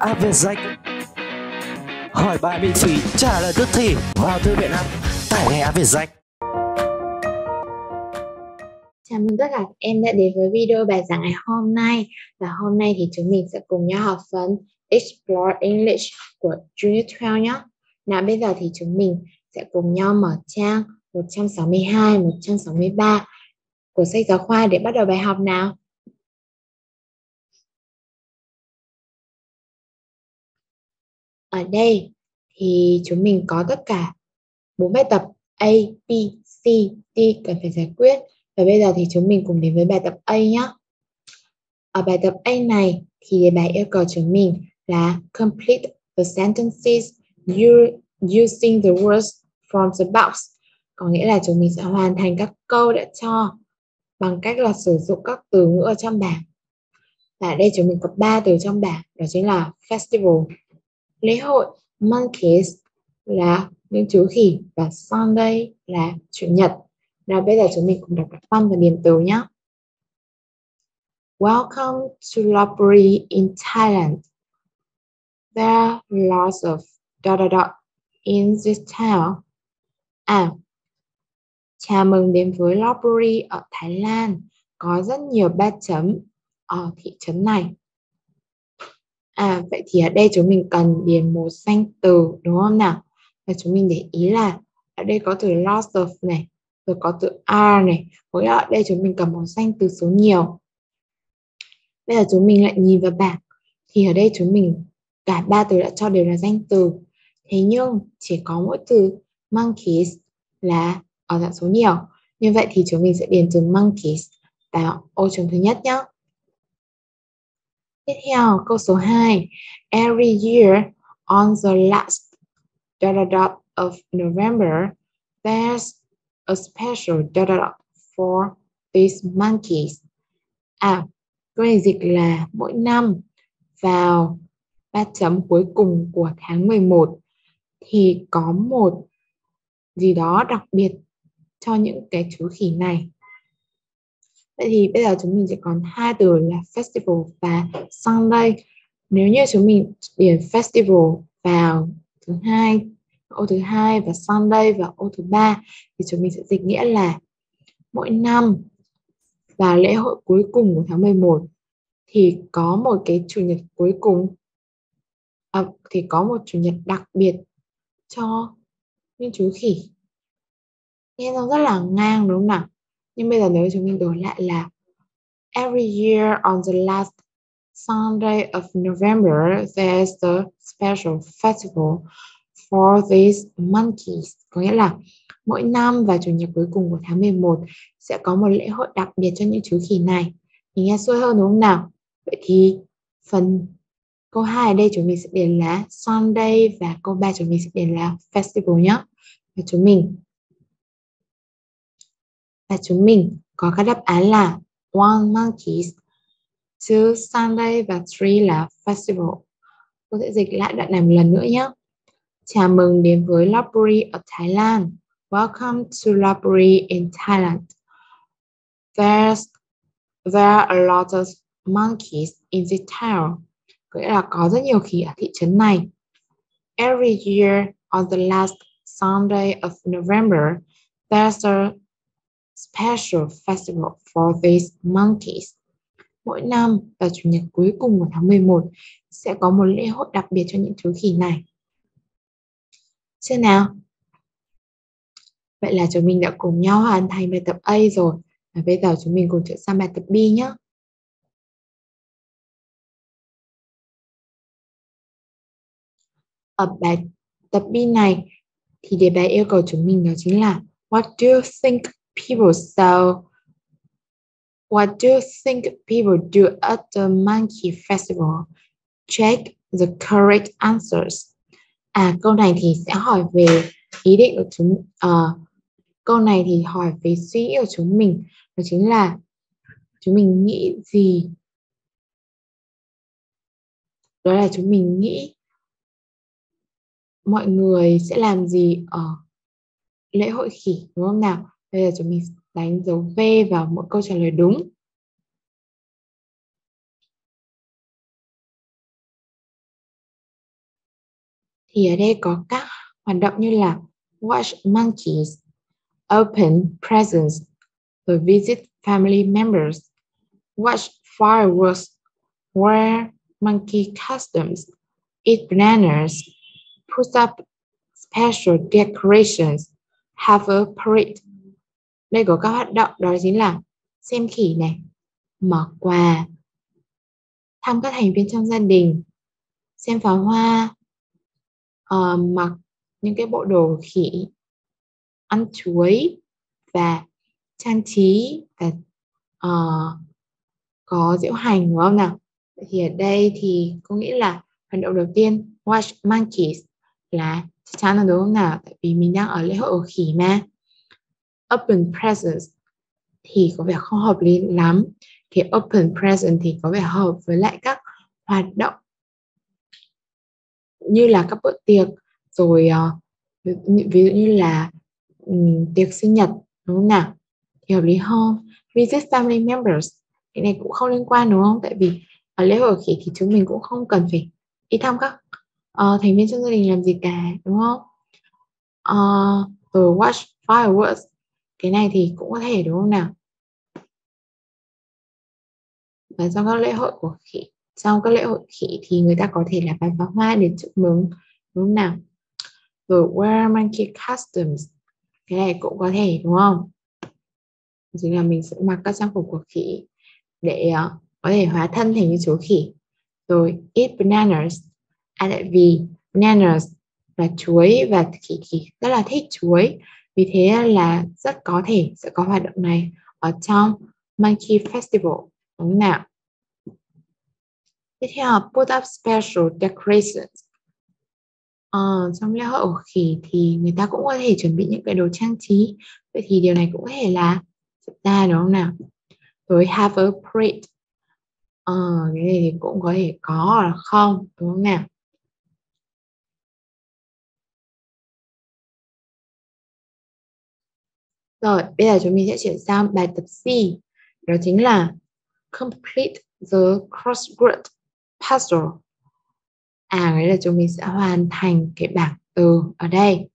app VietJack. Hỏi bài miễn phí, trả lời tức thì. Vào thư viện app, tải ngay app VietJack. Chào mừng tất cả các em đã đến với video bài giảng ngày hôm nay. Và hôm nay thì chúng mình sẽ cùng nhau học phần Explore English của Junior 12 nhé. Nào bây giờ thì chúng mình sẽ cùng nhau mở trang 162, 163 của sách giáo khoa để bắt đầu bài học nào. Ở đây thì chúng mình có tất cả 4 bài tập A, B, C, D cần phải giải quyết. Và bây giờ thì chúng mình cùng đến với bài tập A nhé. Ở bài tập A này thì đề bài yêu cầu chúng mình là complete the sentences using the words from the box. Có nghĩa là chúng mình sẽ hoàn thành các câu đã cho bằng cách là sử dụng các từ ngữ ở trong bảng. Và ở đây chúng mình có 3 từ trong bảng, đó chính là festival, lễ hội, monkeys là những chú khỉ và Sunday là chủ nhật. Nào bây giờ chúng mình cùng đọc các văn và điểm từ nhé. Welcome to Lopburi in Thailand. There are lots of ... in this town. Chào mừng đến với Lopburi ở Thái Lan. Có rất nhiều ba chấm ở thị trấn này. Vậy thì ở đây chúng mình cần điền một danh từ đúng không nào? Và chúng mình để ý là ở đây có từ lots of này, rồi có từ are này. Mỗi ở đây chúng mình cần một danh từ số nhiều. Bây giờ chúng mình lại nhìn vào bảng. Thì ở đây chúng mình cả 3 từ đã cho đều là danh từ. Thế nhưng chỉ có mỗi từ monkeys là ở dạng số nhiều. Như vậy thì chúng mình sẽ điền từ monkeys vào ô trống thứ nhất nhé. Tiếp theo câu số 2. Every year on the last ... of November, there's a special ... for these monkeys. Câu này dịch là mỗi năm vào 3 chấm cuối cùng của tháng 11 thì có một gì đó đặc biệt cho những cái chú khỉ này. Vậy thì bây giờ chúng mình chỉ còn 2 từ là festival và Sunday. Nếu như chúng mình điền festival vào ô thứ hai và Sunday vào ô thứ ba thì chúng mình sẽ dịch nghĩa là mỗi năm và lễ hội cuối cùng của tháng 11 thì có một cái chủ nhật cuối cùng, thì có một chủ nhật đặc biệt cho những chú khỉ. Nghe nó rất là ngang đúng không nào? Nhưng bây giờ nếu chúng mình đổi lại là every year on the last Sunday of November, there's a special festival for these monkeys. Có nghĩa là mỗi năm và chủ nhật cuối cùng của tháng 11 sẽ có một lễ hội đặc biệt cho những chú khỉ này. Mình nghe xuôi hơn đúng không nào? Vậy thì phần câu 2 ở đây chúng mình sẽ điền là Sunday và câu 3 chúng mình sẽ điền là festival nhé. Và chúng mình có các đáp án là 1 monkeys, 2 Sunday và 3 là festival. Cô sẽ dịch lại đoạn này một lần nữa nhé. Chào mừng đến với Lopburi ở Thái Lan. Welcome to Lopburi in Thailand. There are a lot of monkeys in the town. Có nghĩa là có rất nhiều khỉ ở thị trấn này. Every year on the last Sunday of November, there's a special festival for these monkeys. Mỗi năm vào chủ nhật cuối cùng của tháng 11 sẽ có một lễ hội đặc biệt cho những chú khỉ này. Chưa nào? Vậy là chúng mình đã cùng nhau hoàn thành bài tập A rồi. Và bây giờ chúng mình cùng chuyển sang bài tập B nhé. Ở bài tập B này thì đề bài yêu cầu chúng mình đó chính là What do you think people do at the Monkey Festival? Check the correct answers. Câu này thì sẽ hỏi về ý định của câu này thì hỏi về suy nghĩ của chúng mình, đó chính là chúng mình nghĩ gì? Đó là chúng mình nghĩ mọi người sẽ làm gì ở lễ hội khỉ đúng không nào? Bây giờ chúng mình đánh dấu V vào mỗi câu trả lời đúng. Thì ở đây có các hoạt động như là watch monkeys, open presents, rồi visit family members, watch fireworks, wear monkey costumes, eat bananas, put up special decorations, have a parade. Đây có các hoạt động đó chính là xem khỉ này, mở quà, thăm các thành viên trong gia đình, xem pháo hoa, mặc những cái bộ đồ khỉ, ăn chuối và trang trí và có diễu hành, đúng không nào? Thì ở đây thì cô nghĩ là hoạt động đầu tiên watch monkeys là chắc chắn là đúng không nào? Tại vì mình đang ở lễ hội khỉ mà. Open presents thì có vẻ không hợp lý lắm. Thì open present thì có vẻ hợp với lại các hoạt động như là các bữa tiệc, rồi ví dụ như là tiệc sinh nhật, đúng không nào? Thì hợp lý hơn. Visit family members, cái này cũng không liên quan đúng không? Tại vì ở lễ hội khỉ thì chúng mình cũng không cần phải đi thăm các thành viên trong gia đình làm gì cả, đúng không? Rồi watch fireworks, cái này thì cũng có thể đúng không nào? Và trong các lễ hội của khỉ, trong các lễ hội khỉ thì người ta có thể là bắn pháo hoa để chúc mừng, đúng không nào? Rồi wear monkey costumes, cái này cũng có thể đúng không? Chính là mình sẽ mặc các trang phục của khỉ để có thể hóa thân thành như chú khỉ. Rồi eat bananas, tại vì bananas là chuối và khỉ rất là thích chuối, vì thế là rất có thể sẽ có hoạt động này ở trong Monkey Festival, đúng không nào? Tiếp theo put up special decorations. Trong lễ hội khỉ thì người ta cũng có thể chuẩn bị những cái đồ trang trí, vậy thì điều này cũng có thể là ra đúng không nào? Rồi have a parade, cái này thì cũng có thể có hoặc là không, đúng không nào? Rồi bây giờ chúng mình sẽ chuyển sang bài tập C, đó chính là complete the crossword puzzle. Đấy là chúng mình sẽ hoàn thành cái bảng từ ở đây.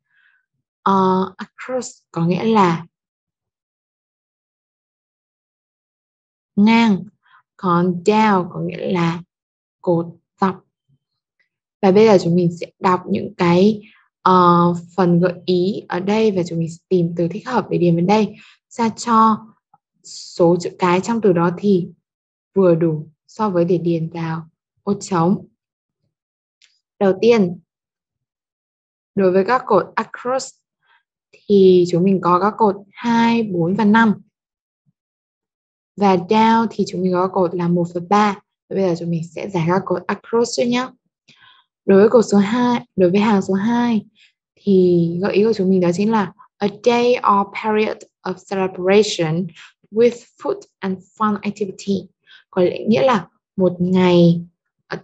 Across có nghĩa là ngang, còn down có nghĩa là cột dọc. Và bây giờ chúng mình sẽ đọc những cái phần gợi ý ở đây và chúng mình sẽ tìm từ thích hợp để điền vào đây, sao cho số chữ cái trong từ đó thì vừa đủ so với để điền vào ô trống. Đầu tiên, đối với các cột across thì chúng mình có các cột 2, 4 và 5. Và down thì chúng mình có cột là 1 và 3. Và bây giờ chúng mình sẽ giải các cột across cho nhé. Đối với cột số 2, đối với hàng số 2 thì gợi ý của chúng mình đó chính là a day or period of celebration with food and fun activity. Có nghĩa là một ngày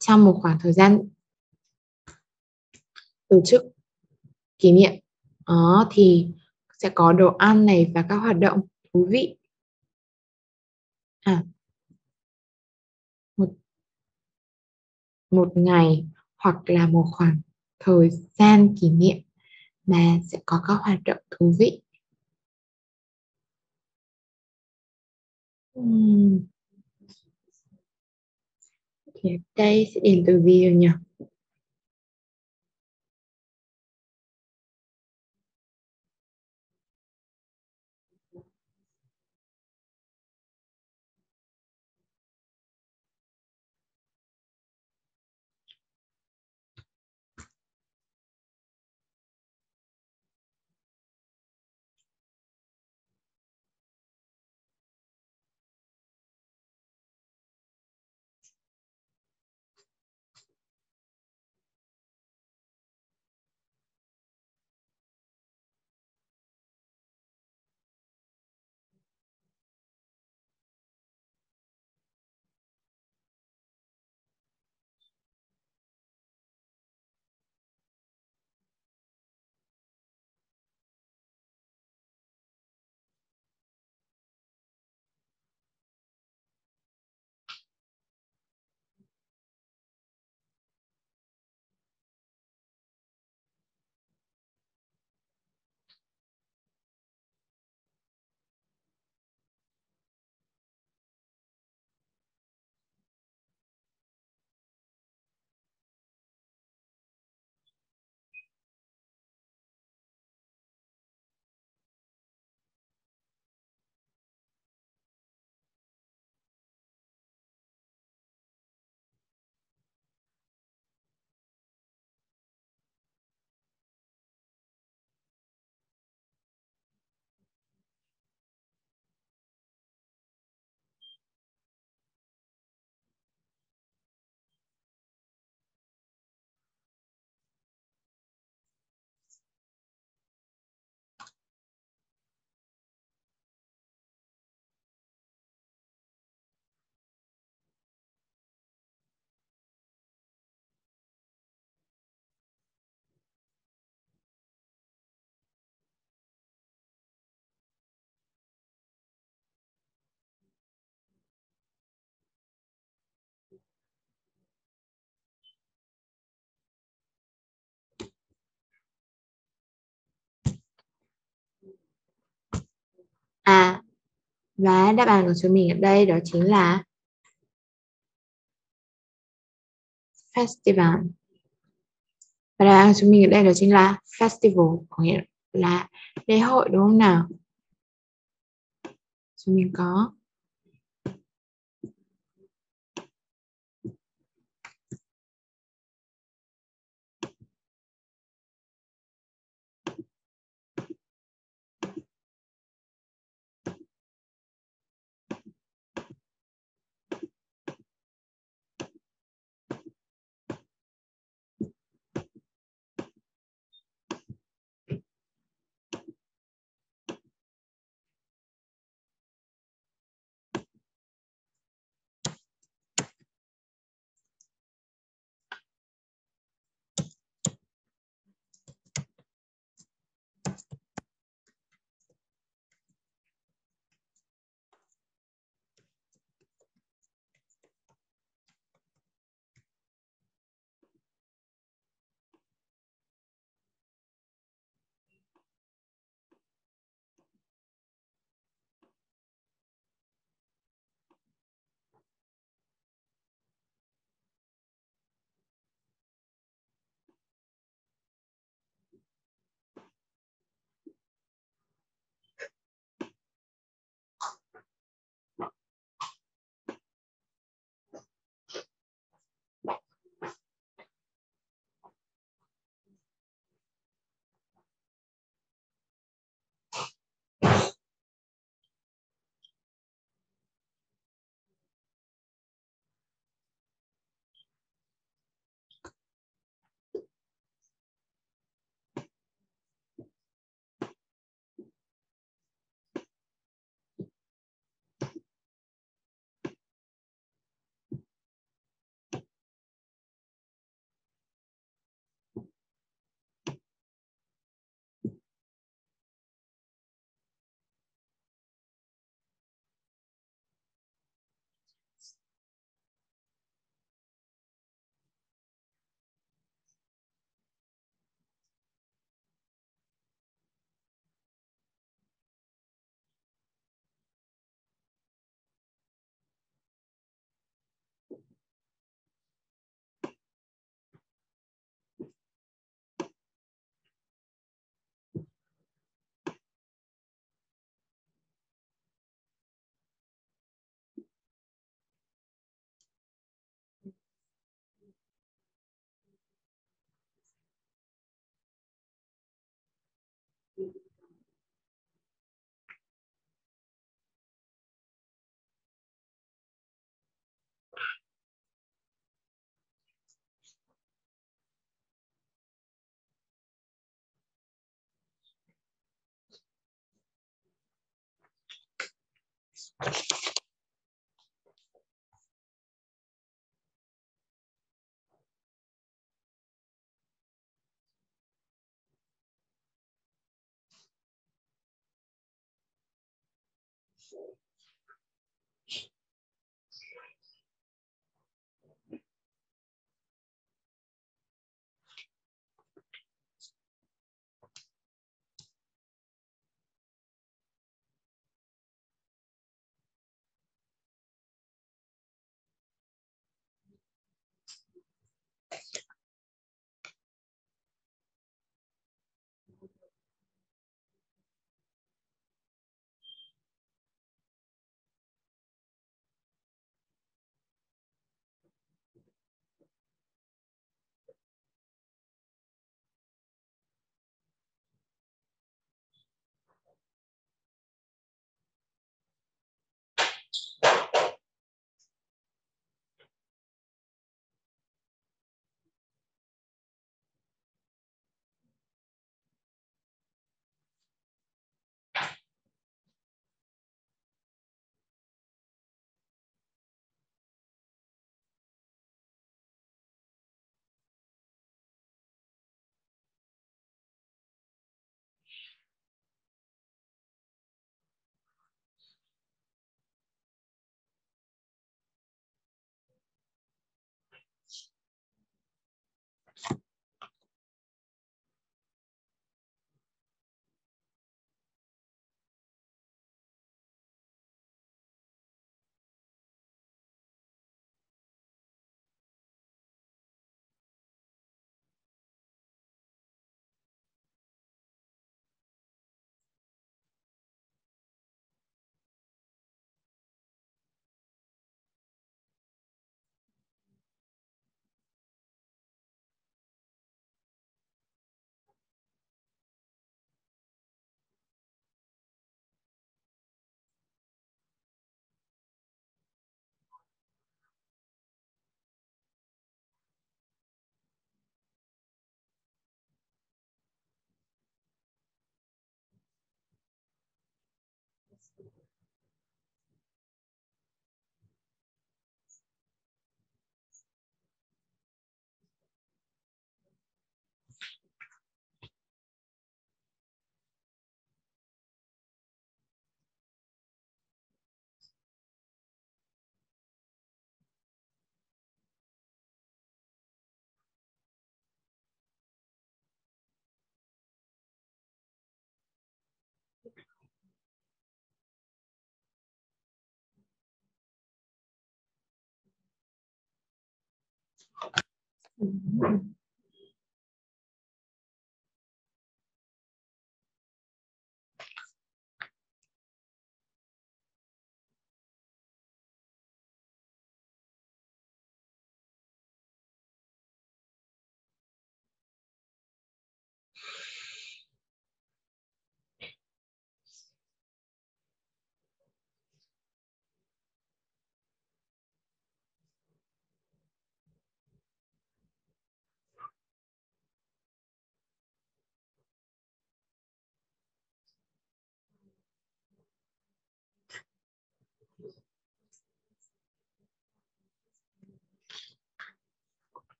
trong một khoảng thời gian tổ chức kỷ niệm thì sẽ có đồ ăn này và các hoạt động thú vị. Một ngày hoặc là một khoảng thời gian kỷ niệm mà sẽ có các hoạt động thú vị. Thì đây sẽ điền từ gì nhỉ? Và đáp án của chúng mình ở đây đó chính là festival. Và đáp án của chúng mình ở đây đó chính là festival, có nghĩa là lễ hội đúng không nào? Chúng mình có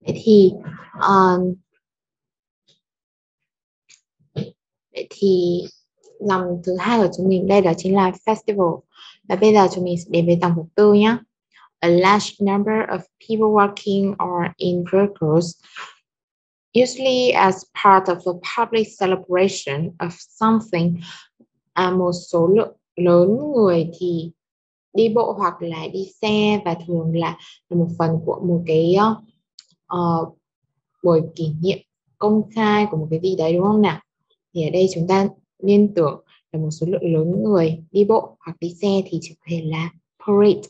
Vậy thì dòng thứ hai của chúng mình đây đó chính là festival. Và bây giờ chúng mình sẽ đến với dòng thứ tư nhé. A large number of people working or in groups, usually as part of a public celebration of something. Một số lượng lớn người thì đi bộ hoặc là đi xe, và thường là một phần của một cái buổi kỷ niệm công khai của một cái gì đấy, đúng không nào? Thì ở đây chúng ta liên tưởng là một số lượng lớn người đi bộ hoặc đi xe thì chỉ có thể là parade.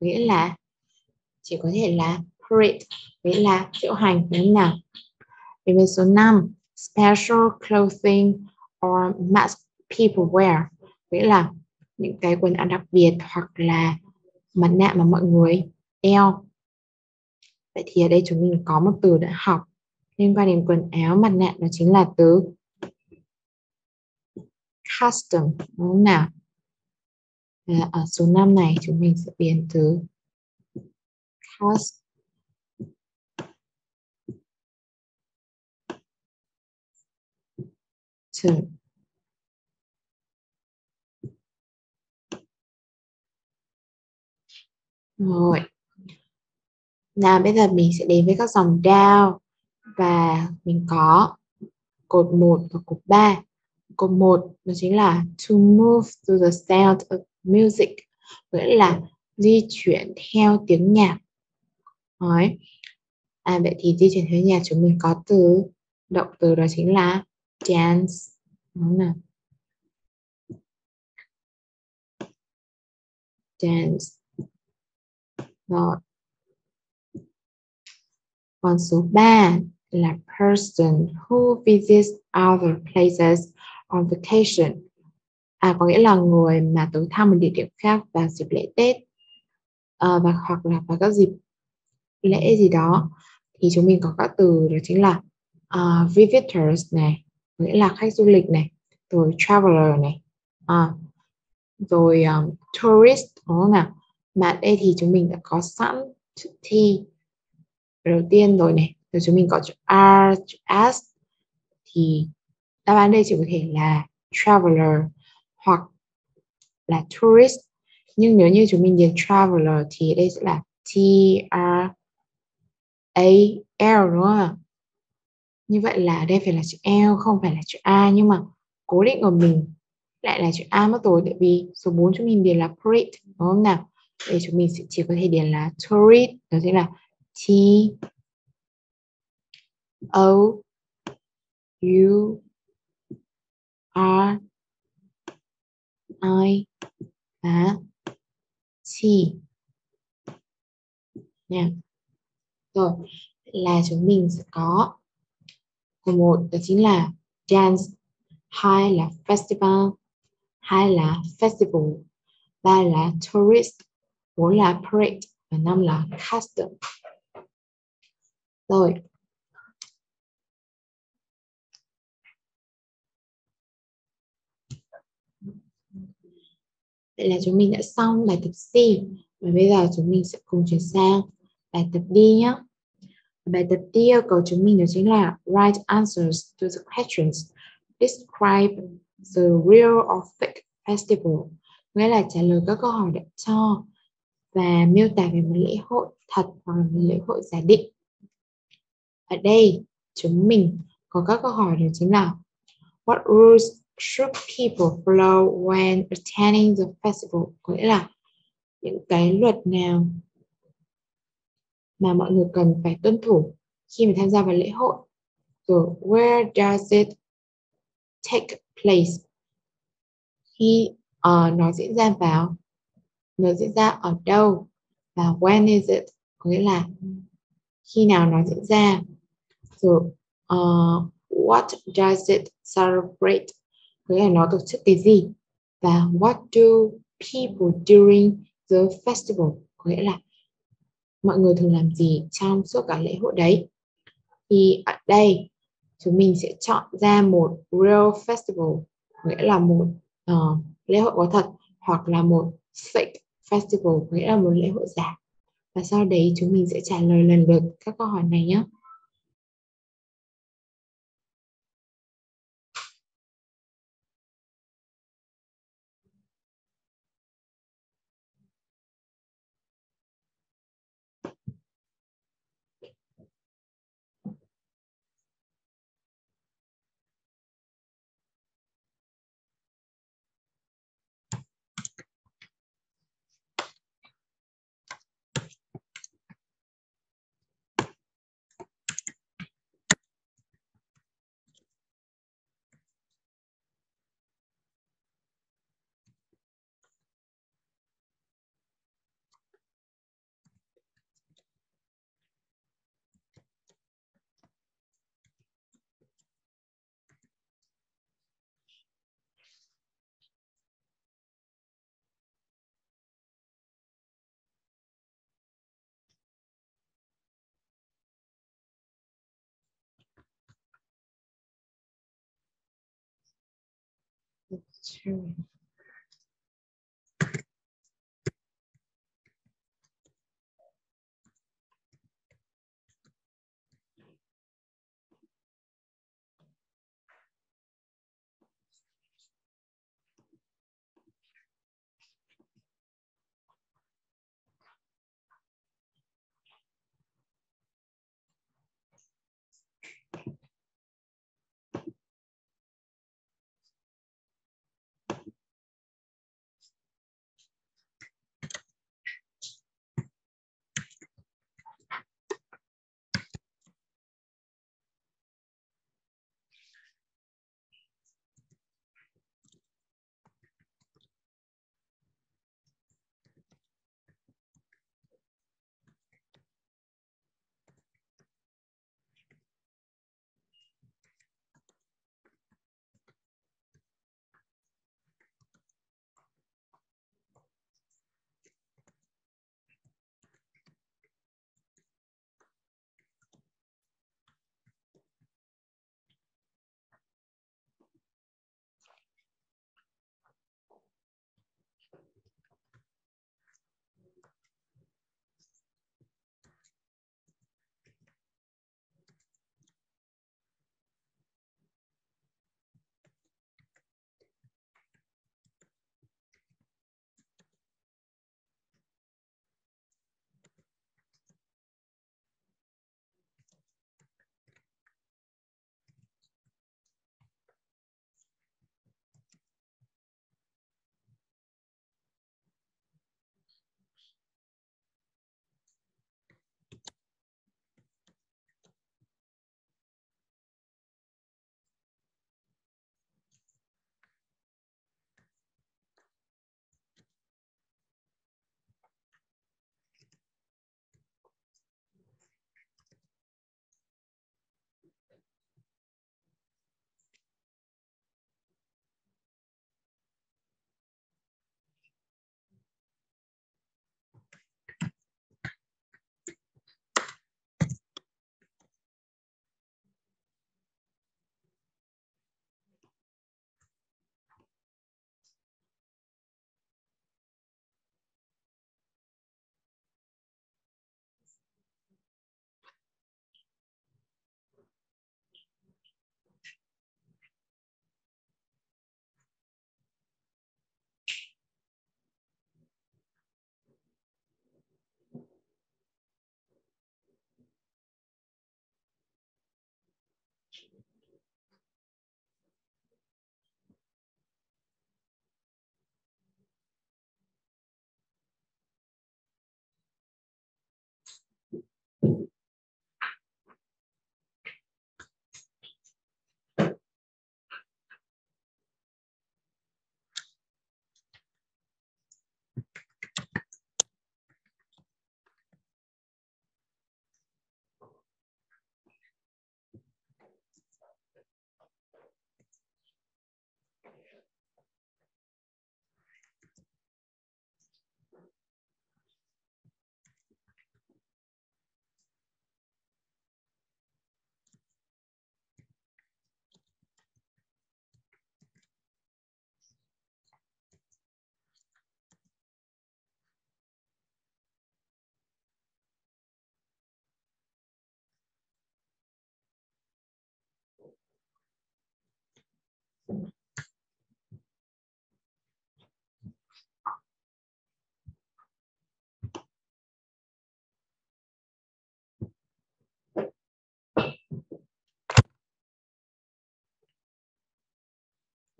Nghĩa là chỉ có thể là parade, nghĩa là diễu hành, đúng không nào? Về bên số 5, special clothing or mask people wear, nghĩa là những cái quần áo đặc biệt hoặc là mặt nạ mà mọi người đeo. Vậy thì ở đây chúng mình có một từ đã học liên quan đến quần áo, mặt nạ, đó chính là từ custom, đúng không nào? Ở số 5 này chúng mình sẽ biến từ custom rồi. Nào bây giờ mình sẽ đến với các dòng down, và mình có cột 1 và cột 3. Cột 1 đó chính là to move to the sound of music, nghĩa là di chuyển theo tiếng nhạc. Đấy. Vậy thì di chuyển theo nhạc chúng mình có từ động từ đó chính là dance. Đúng nào? Dance. Rồi. Còn số 3 là person who visits other places on vacation. Có nghĩa là người mà tới thăm một địa điểm khác vào dịp lễ Tết, và hoặc là vào các dịp lễ gì đó. Thì chúng mình có các từ đó chính là visitors này, nghĩa là khách du lịch này, rồi traveler này, rồi tourist, đúng không nào? Mà đây thì chúng mình đã có sẵn chữ T đầu tiên rồi này, rồi chúng mình có chữ R, chữ S. Thì đáp án đây chỉ có thể là traveler hoặc là tourist. Nhưng nếu như chúng mình điền traveler thì đây sẽ là TRAL, đúng không? Như vậy là đây phải là chữ L, không phải là chữ A. Nhưng mà cố định của mình lại là chữ A mất rồi, tại vì số 4 chúng mình điền là parade, đúng không nào? Đây chúng mình sẽ chỉ có thể điền là tourist, đó chính là TO You are I và she. Nha. Rồi, là chúng mình sẽ có của một đó chính là dance, hai là festival, hai là festival, ba là tourist, bốn là parade và năm là custom. Rồi. Vậy là chúng mình đã xong bài tập C. Và bây giờ chúng mình sẽ cùng chuyển sang bài tập D nhé. Bài tập D yêu cầu chúng mình đó chính là write answers to the questions. Describe the real or fake festival. Nghĩa là trả lời các câu hỏi đã cho và miêu tả về một lễ hội thật hoặc là một lễ hội giả định. Ở đây chúng mình có các câu hỏi đó chính là What rules should people follow when attending the festival? Có nghĩa là những cái luật nào mà mọi người cần phải tuân thủ khi mà tham gia vào lễ hội. Rồi, where does it take place? Khi nó diễn ra vào, nó diễn ra ở đâu? Và when is it? Có nghĩa là khi nào nó diễn ra. Rồi, what does it celebrate? Có nghĩa là nó tổ chức cái gì? Và what do people during the festival? Có nghĩa là mọi người thường làm gì trong suốt cả lễ hội đấy. Thì ở đây chúng mình sẽ chọn ra một real festival, nghĩa là một lễ hội có thật, hoặc là một fake festival, nghĩa là một lễ hội giả. Và sau đấy chúng mình sẽ trả lời lần lượt các câu hỏi này nhé. True.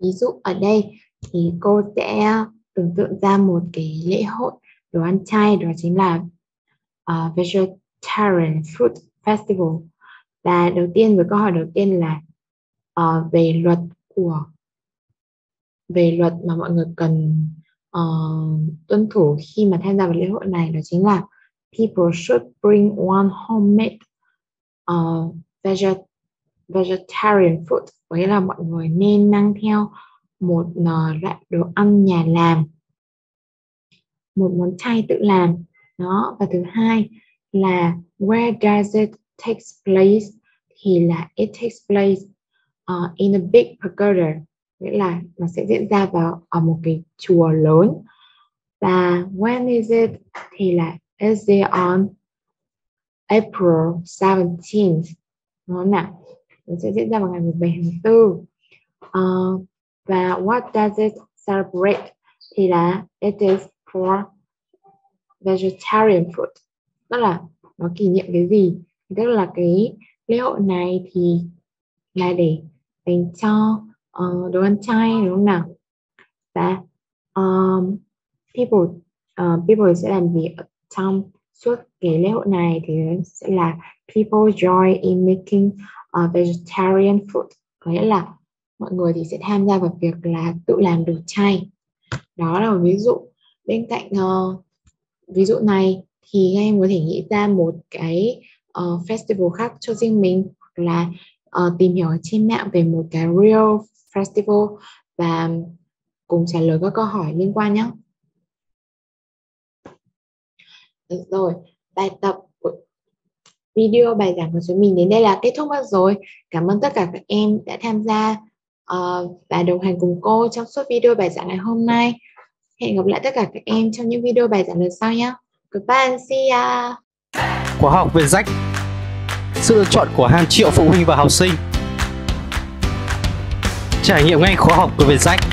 Ví dụ ở đây thì cô sẽ tưởng tượng ra một cái lễ hội đồ ăn chay, đó chính là Vegetarian Food Festival. Và đầu tiên, với câu hỏi đầu tiên là về luật mà mọi người cần tuân thủ khi mà tham gia vào lễ hội này, đó chính là people should bring one homemade vegetarian food, có nghĩa là mọi người nên mang theo một loại đồ ăn nhà làm, một món chay tự làm đó. Và thứ hai là where does it take place, thì là it takes place in a big pagoda, nghĩa là nó sẽ diễn ra vào ở một cái chùa lớn. Và when is it thì là is it on April 17th, đúng nào? Nó sẽ diễn ra vào ngày 17/4. Và what does it celebrate thì là it is for vegetarian food, tức là nó kỷ niệm cái gì. Tức là cái lễ hội này thì là để dành cho đồ ăn chay, đúng không nào? Và people sẽ làm gì trong suốt cái lễ hội này thì sẽ là people join in making vegetarian food, có nghĩa là mọi người thì sẽ tham gia vào việc là tự làm đồ chay. Đó là một ví dụ. Bên cạnh ví dụ này thì các em có thể nghĩ ra một cái festival khác cho riêng mình, hoặc là tìm hiểu trên mạng về một cái real festival và cùng trả lời các câu hỏi liên quan nhé. Được rồi, bài tập video bài giảng của chúng mình đến đây là kết thúc mất rồi. Cảm ơn tất cả các em đã tham gia và đồng hành cùng cô trong suốt video bài giảng ngày hôm nay. Hẹn gặp lại tất cả các em trong những video bài giảng lần sau nhé. Goodbye and see ya. Khóa học VietJack, sự lựa chọn của hàng triệu phụ huynh và học sinh. Trải nghiệm ngay khóa học của VietJack.